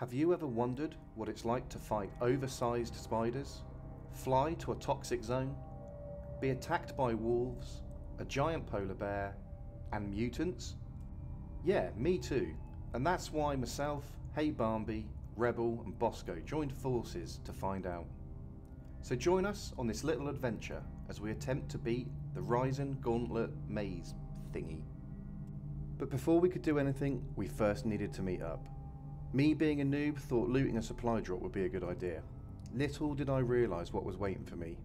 Have you ever wondered what it's like to fight oversized spiders, fly to a toxic zone, be attacked by wolves, a giant polar bear, and mutants? Yeah, me too. And that's why myself, Hey Barmby, Rebel and Bosco joined forces to find out. So join us on this little adventure as we attempt to beat the Rizen Gauntlet Maze thingy. But before we could do anything, we first needed to meet up. Me being a noob thought looting a supply drop would be a good idea. Little did I realise what was waiting for me.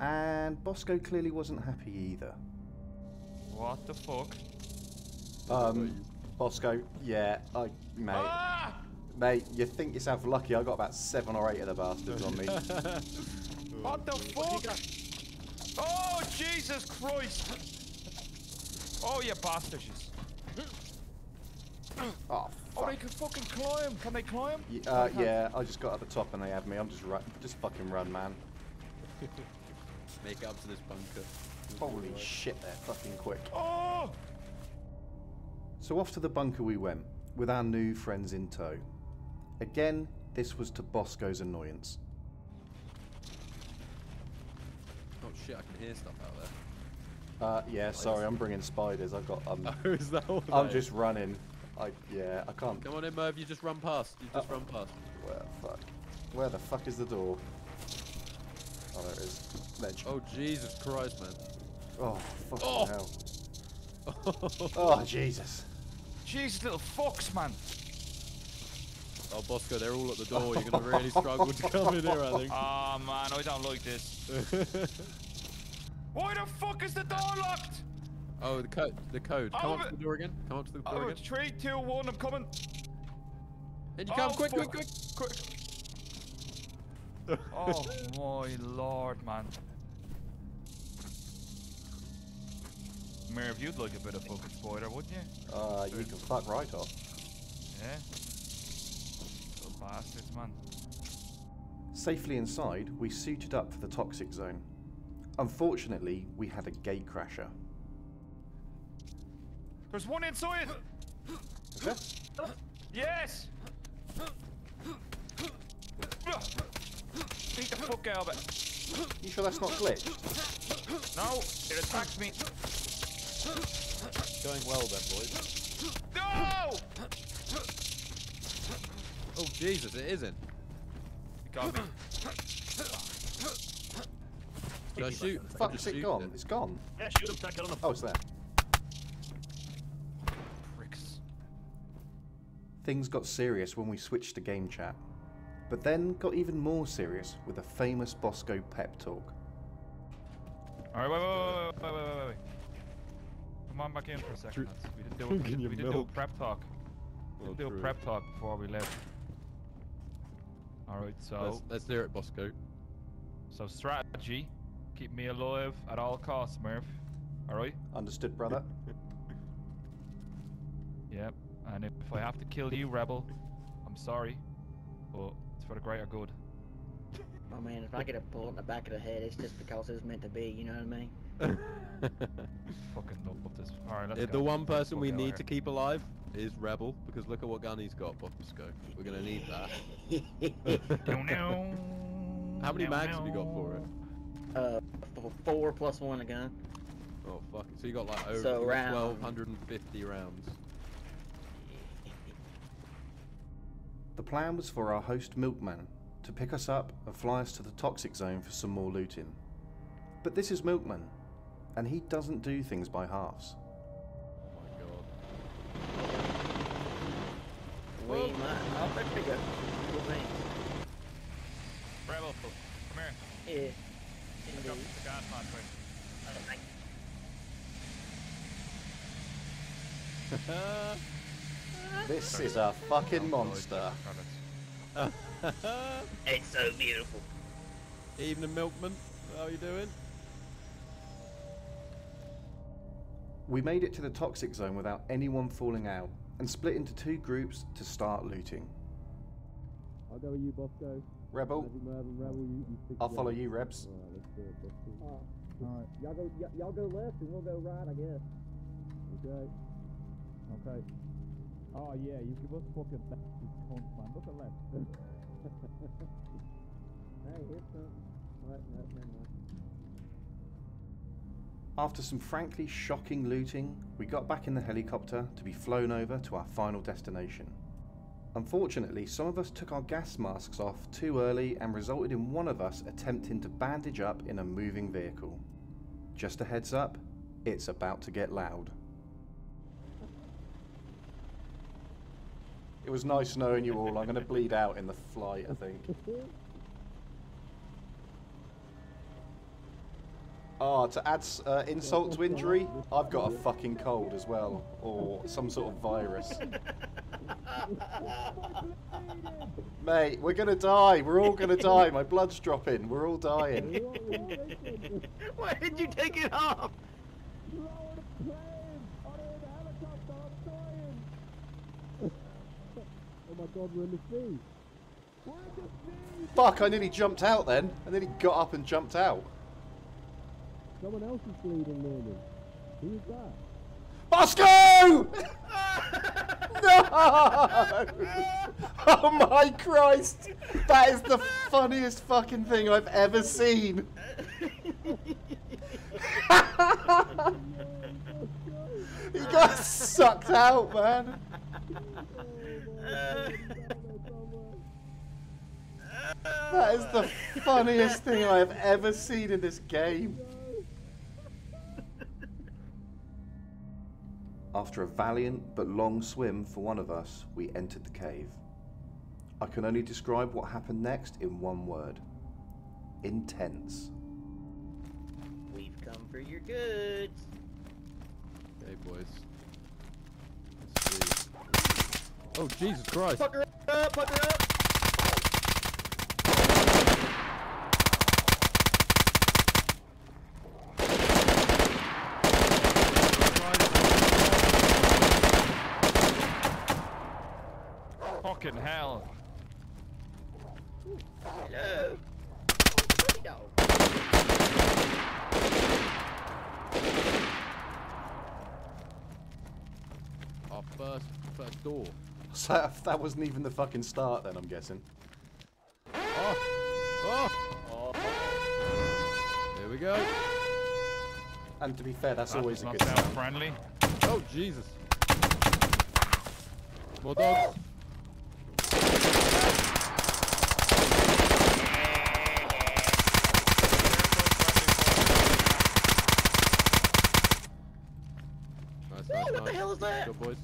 And Bosco clearly wasn't happy either. What the fuck? Bosco, yeah, mate. Ah! Mate, you think yourself lucky, I got about 7 or 8 of the bastards on me. What the fuck? Oh, Jesus Christ! Oh, you bastards. Oh, fuck. Oh, they can fucking climb! Can they climb? Yeah, yeah, I just got at the top and they have me. I'm just fucking run, man. Make it up to this bunker. Holy shit, they're fucking quick. Oh! So off to the bunker we went, with our new friends in tow. Again, this was to Bosco's annoyance. Oh shit, I can hear stuff out there. Yeah, sorry, I'm bringing spiders. I've got. Oh, is that all? I'm just running. Yeah, I can't. Come on in, Merv, you just run past. You just run past. Where the fuck is the door? Oh, there it is. Ledge. Oh, Jesus Christ, man. Oh, fucking hell. Oh, Jesus. Jesus, little fox, man. Oh, Bosco, they're all at the door. You're going to really struggle to come in here, I think. Oh, man, I don't like this. Why the fuck is the door locked? Oh, the code. The code. Come up to the door again. Come up to the door again. 3, 2, 1, I'm coming. And you come, quick. Oh, my lord, man. Merv, you'd like a bit of fucking spider, wouldn't you? You can fuck right off. Yeah. Little bastards, man. Safely inside, we suited up for the toxic zone. Unfortunately, we had a gatecrasher. There's one inside! Okay. Yes! Beat the fuck out of it. You sure that's not glitch? No, it attacked me. Going well then, boys. No! Oh, Jesus, it isn't. It got me. Did I shoot? Fuck's it gone? It's gone. Yeah, shoot him, take it on the... Oh, it's there. Things got serious when we switched to game chat, but then got even more serious with a famous Bosco pep talk. Alright, wait. Come on back in for a second. We did do a prep talk before we left. Alright, so... Let's hear it, Bosco. So strategy, keep me alive at all costs, Merv. Alright? Understood, brother. Yep. And if I have to kill you, Rebel, I'm sorry, but it's for the greater good. Oh man, if I get a bullet in the back of the head, it's just because it was meant to be, you know what I mean? Fucking love this. Alright, let's go. The one person we need to keep alive is Rebel, because look at what gun he's got, Bosco. We're gonna need that. How many mags have you got for it? 4 plus 1 a gun. Oh fuck it, so you got like over 1,250 rounds. The plan was for our host Milkman to pick us up and fly us to the toxic zone for some more looting. But this is Milkman, and he doesn't do things by halves. Oh my god. Wait, man, I'll bet you go. Bravo, come here. Yeah. Pick up the gas mask quick. This is a fucking monster. It's so beautiful. Evening, Milkman. How are you doing? We made it to the toxic zone without anyone falling out and split into 2 groups to start looting. I'll go with you, Bosco. Rebel. I'll follow you, Rebs. Alright, y'all go left and we'll go right, I guess. Okay. Oh yeah, you can both walk at that. It's cone fun. Look at left. Hey, it's a... Right, no, never mind. After some frankly shocking looting, we got back in the helicopter to be flown over to our final destination. Unfortunately, some of us took our gas masks off too early and resulted in one of us attempting to bandage up in a moving vehicle. Just a heads up, it's about to get loud. It was nice knowing you all. I'm going to bleed out in the flight, I think. Ah, oh, to add insult to injury, I've got a fucking cold as well, or some sort of virus. Mate, we're going to die. We're all going to die. My blood's dropping. We're all dying. Why did you take it off? Oh my god, we're in the sea! We're in the sea! Fuck, I nearly jumped out then! I nearly got up and jumped out. Someone else is bleeding near me. Who is that? Bosco! No! Oh my Christ! That is the funniest fucking thing I've ever seen! He got sucked out, man! That is the funniest thing I have ever seen in this game. After a valiant but long swim for one of us, we entered the cave. I can only describe what happened next in one word. Intense. We've come for your goods. Hey boys. Let's see. Oh, Jesus Christ! Fuck her up! Fuck her up! Fucking hell! Hello! Our first door. So that wasn't even the fucking start then, I'm guessing. Oh! Oh! Oh! There we go. And to be fair, that's always a good sound. Friendly. Oh, Jesus. More dogs. Nice, nice, what the hell is that? Good boys.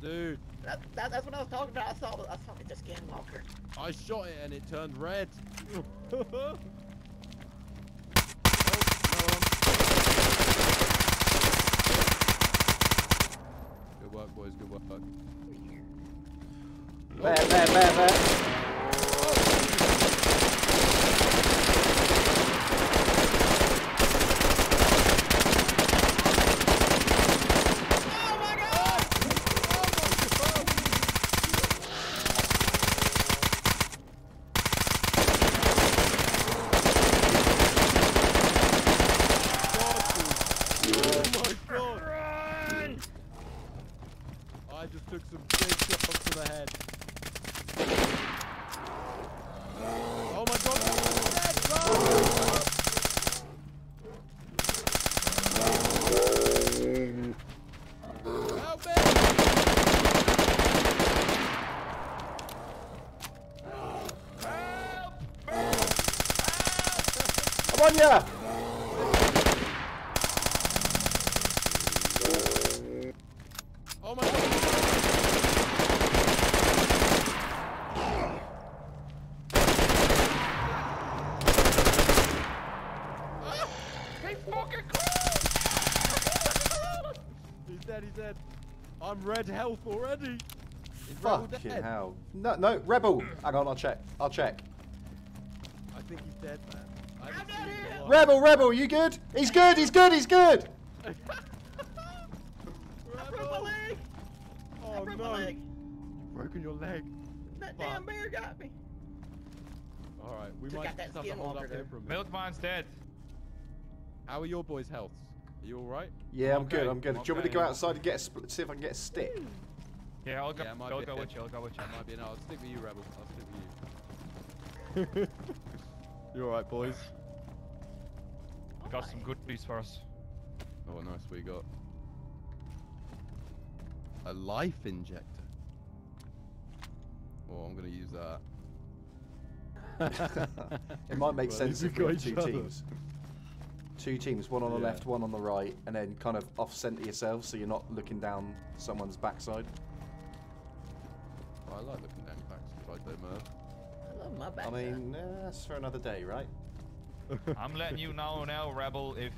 Dude, that's what I was talking about. I saw it just getting longer. I shot it and it turned red. Oh, good work, boys. Good work. Bear. I'm red health already. Fucking hell. No, Rebel. Hang on, I'll check. I think he's dead, man. I'm not here. Rebel, you good? He's good. I broke my leg. Oh no. You've broken your leg. That damn bear got me. Alright, we might just have to hold up there for a minute. Milkman's dead. How are your boys' healths? Are you alright? Yeah, I'm good, I'm good. Do you want me to go outside and get a, see if I can get a stick? Yeah, I'll go, yeah, I'll go with you, I'll go with you. Might be, no, I'll stick with you, Rebel. I'll stick with you. You alright, boys? I got some good news for us. Oh, what nice we got. A life injector. Oh, I'm gonna use that. It might make sense if we have two teams. Two teams, one on the left, one on the right, and then kind of off-center yourself so you're not looking down someone's backside. Oh, I like looking down your backside right there, Merv. I love my backside. I mean, that's for another day, right? I'm letting you know now, Rebel, if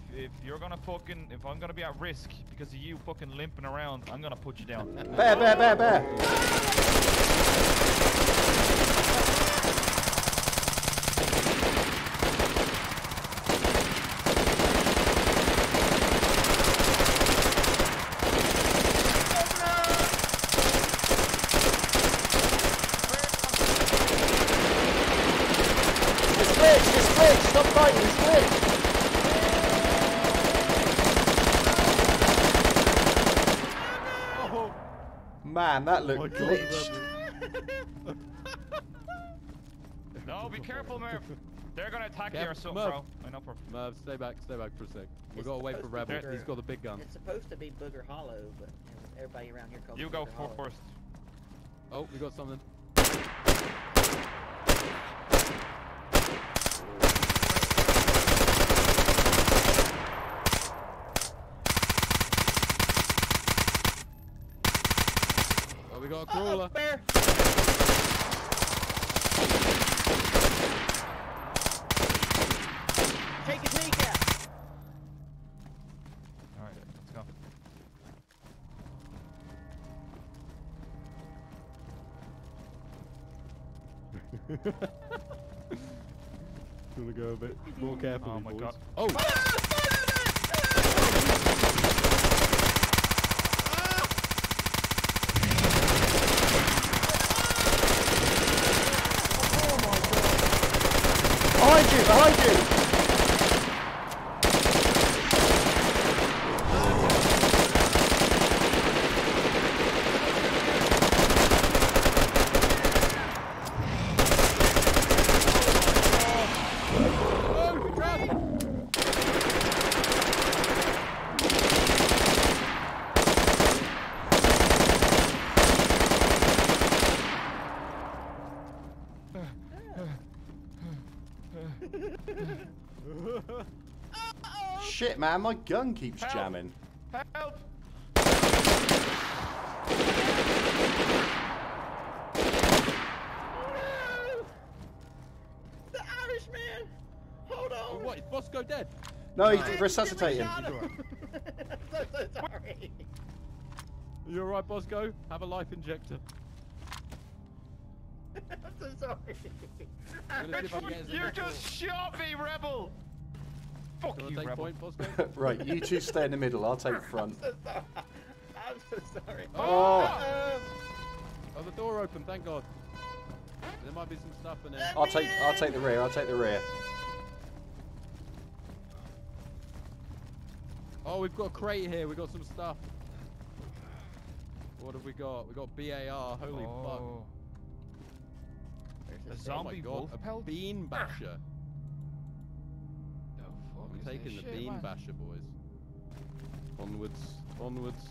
you're gonna fucking, if I'm gonna be at risk because of you fucking limping around, I'm gonna put you down. Bear, bear, bear, bear! Man, that looked glitched. No, be careful, Merv. They're gonna attack you or something, Merv. Bro. I know for Merv, stay back for a sec. We've got to wait for Rebel. He's got the big gun. It's supposed to be Booger Hollow, but everybody around here calls it Booger Hollow. You go first. Oh, we got something. We got a crawler. Bear. Take his kneecap. All right, let's go. Gonna go a bit more carefully. Oh my god. Oh. Behind you! Oh, good grab! Shit, man, my gun keeps jamming. Help! No! The Irishman! Hold on! Oh, what? Is Bosco dead? No, he resuscitated him. I'm so sorry. You alright, Bosco? Have a life injector. I'm so sorry. You just shot me, Rebel! Fuck you, Rebel. Right, you two stay in the middle, I'll take front. I'm so sorry. Oh! Oh, the door opened, thank god. There might be some stuff in there. I'll take the rear, I'll take the rear. Oh, we've got a crate here, we've got some stuff. What have we got? We got BAR, holy fuck. A zombie wolf, a bean basher. The fuck I'm taking the bean basher, boys. Onwards, onwards.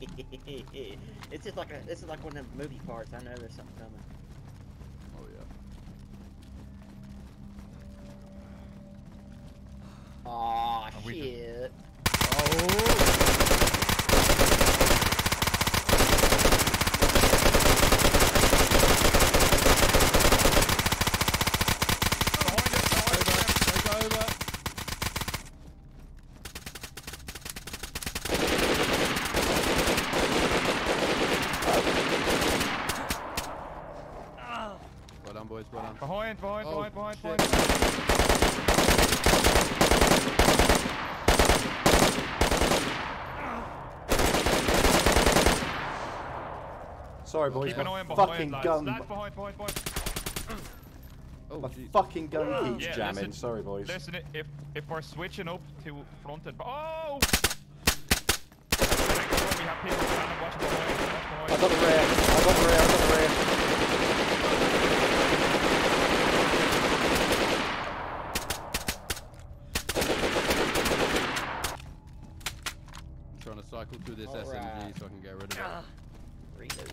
It's just like this is like one of the movie parts. I know there's something coming. Oh yeah. Aw, oh, shit. Oh. Behind, behind, oh, behind, behind, shit. Behind. Sorry, boys. Keep an eye on behind, fucking gun. Behind, behind, behind. Oh, my geez. Fucking gun keeps jamming. Listen, sorry, boys. Listen, if we're switching up to front and oh! I got the rear. I'm trying to cycle through this SMG so I can get rid of it. Reload.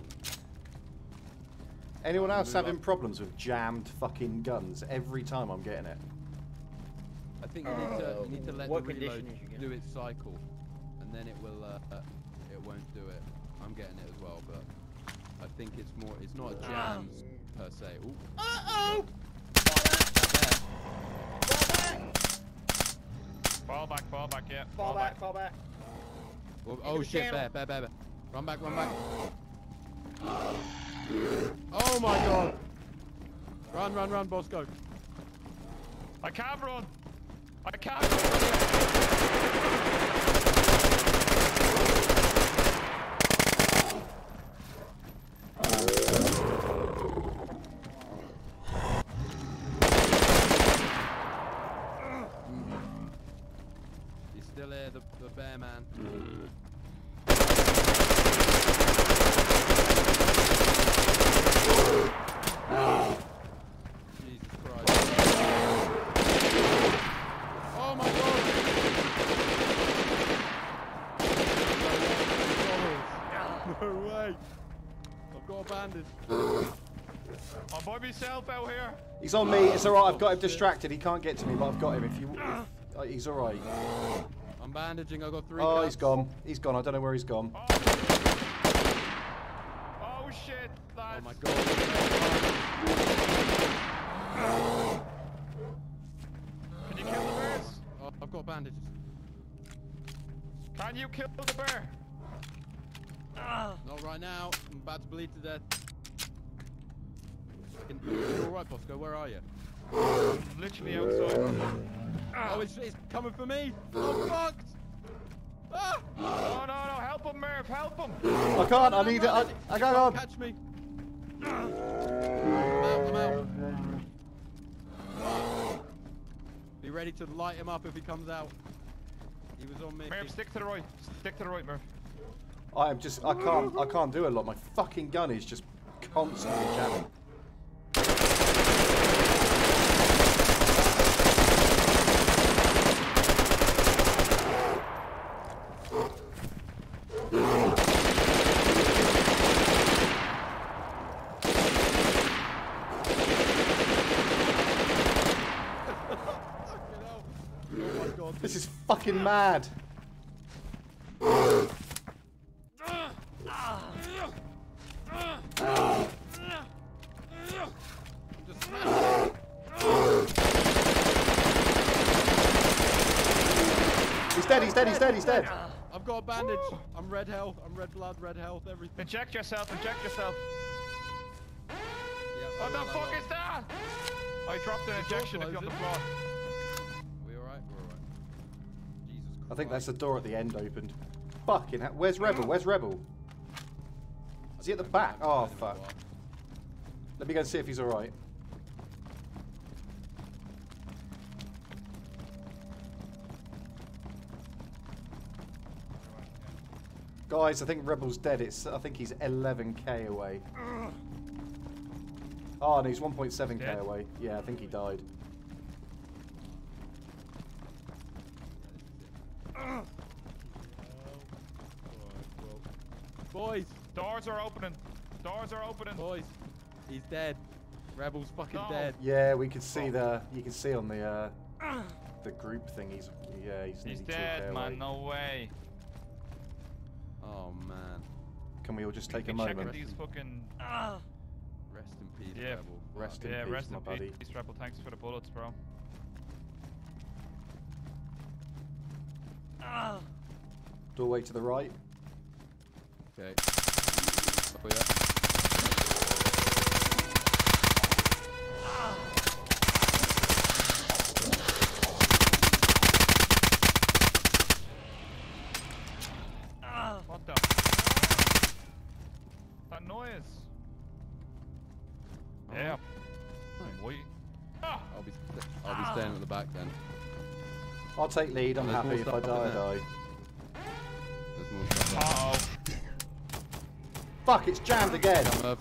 Anyone else having problems with jammed fucking guns? Every time I'm getting it. I think you need to let the reload do its cycle, and then it will it won't do it. I'm getting it as well, but I think it's more. It's not a jam per se. Ooh. Fall back, yeah. Fall back. Oh shit, bear. Run back. Oh my god! Run, Bosco. I can't run! He's still here, the bear man. I'm by myself out here. He's on me. It's all right. I've got him distracted. He can't get to me, but I've got him. He's all right. I'm bandaging. I got 3. Oh, he's gone. I don't know where he's gone. Oh shit! Lads. Oh my god! Can you kill the bears? Oh, I've got bandages. Can you kill the bear? Not right now. I'm about to bleed to death. You're alright, Bosco. Where are you? I'm literally outside. Oh, it's coming for me. I'm fucked. Ah! No. Help him, Merv. Help him. I can't. I need it. I can't. On. Catch me. I'm out. Be ready to light him up if he comes out. He was on me. Merv, stick to the right. Merv. I can't do a lot. My fucking gun is just constantly jamming. This is fucking mad. He's dead. I've got a bandage. I'm red health. I'm red blood, red health, everything. Inject yourself. Yeah, what the fuck is that? I dropped an injection if you're on the floor. We alright? We're alright. Jesus Christ. I think that's the door at the end opened. Fucking hell. Where's Rebel? Is he at the back? Oh, fuck. Let me go and see if he's alright. Guys, I think Rebel's dead. I think he's 11k away. Oh, and no, he's 1.7k away. Yeah, I think he died. Boys, doors are opening. Boys, he's dead. Rebel's fucking dead. Yeah, we can see you can see on the group thing. He's dead, man. No way. Oh man. Can we all just take a moment? These fucking... Rest in peace, Rebel. Rest in peace, Rebel. Thanks for the bullets, bro. Doorway to the right. Okay. Up with that. That noise. Yeah. Right. I'll take lead, I'm happy. If I die, I die. There's more stuff. Oh. Fuck, it's jammed again. I'm up.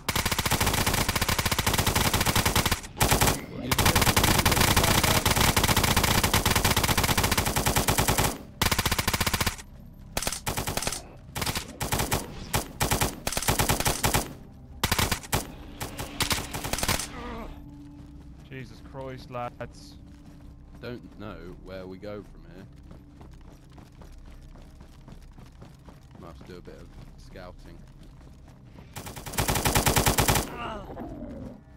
Jesus Christ, lads. Don't know where we go from here. Might have to do a bit of scouting.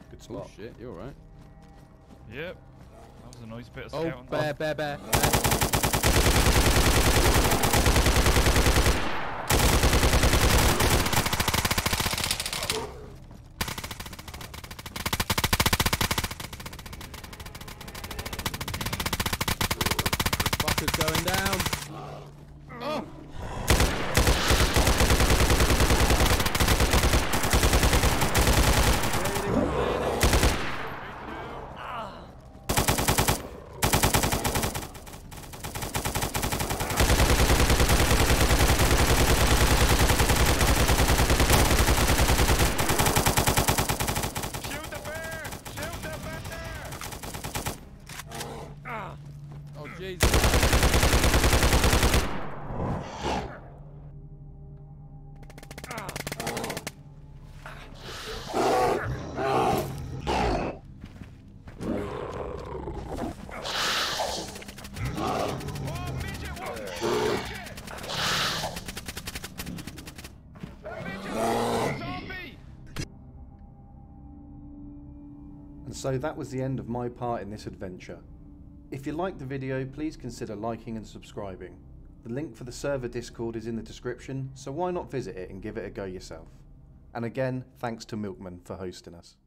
Good spot. Oh shit, you alright? Yep. That was a nice bit of scouting. Oh, bear. Fucker's going down. Oh! So that was the end of my part in this adventure. If you liked the video, please consider liking and subscribing. The link for the server Discord is in the description, so why not visit it and give it a go yourself. And again, thanks to Milkman for hosting us.